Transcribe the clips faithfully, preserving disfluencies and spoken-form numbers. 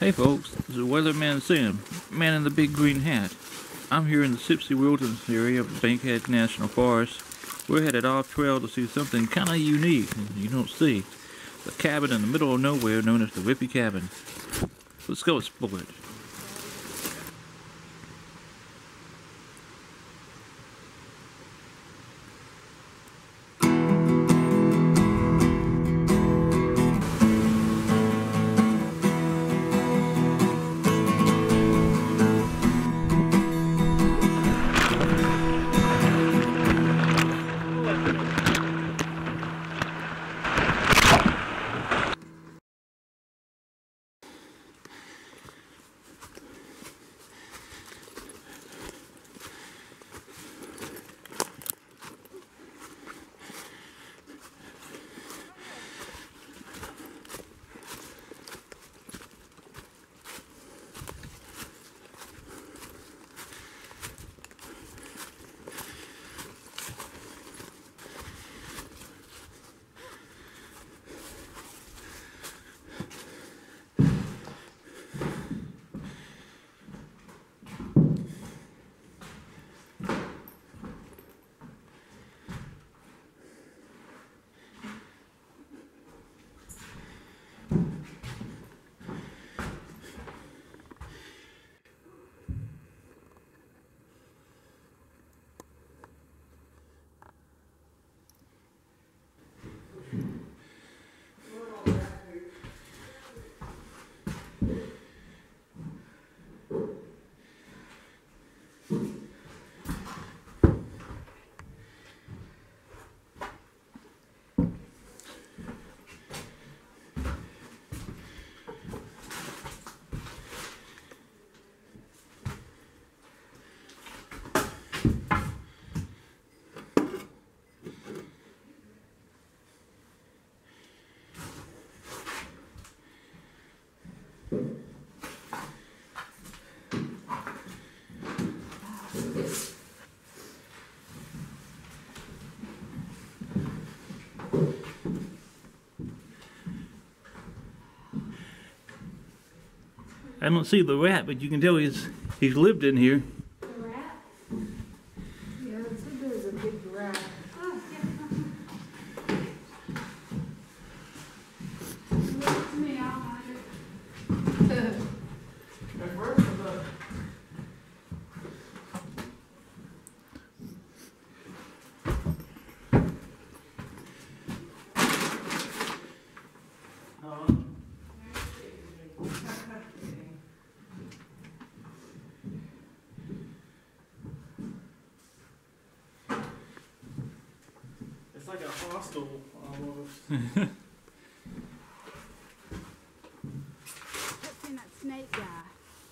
Hey folks, this is Weatherman Sam, man in the big green hat. I'm here in the Sipsey Wilderness area of the Bankhead National Forest. We're headed off trail to see something kind of unique and you don't see. A cabin in the middle of nowhere known as the Rippey Cabin. Let's go explore it. I don't see the rat, but you can tell he's he's lived in here. The rat? Yeah, it's like there's a big rat. Oh, yeah. Look to me, I'll hide it. It's like a hostel almost. I've seen that snake guy.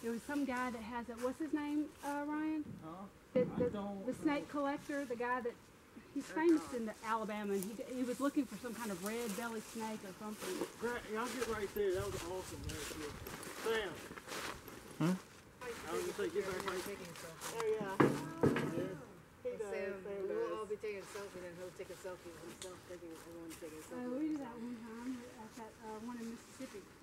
There was some guy that has that. What's his name, uh, Ryan? Huh? The, the, I don't the snake know. Collector, the guy that he's famous in the Alabama, and he, he was looking for some kind of red belly snake or something. Great, y'all get right there. That was awesome. Right there. Sam. Huh? I was gonna say, get back right there. Oh yeah. Oh. Taking a selfie, then he'll take a selfie with himself, taking everyone taking a selfie. Uh, we did that one time at that uh, one in Mississippi.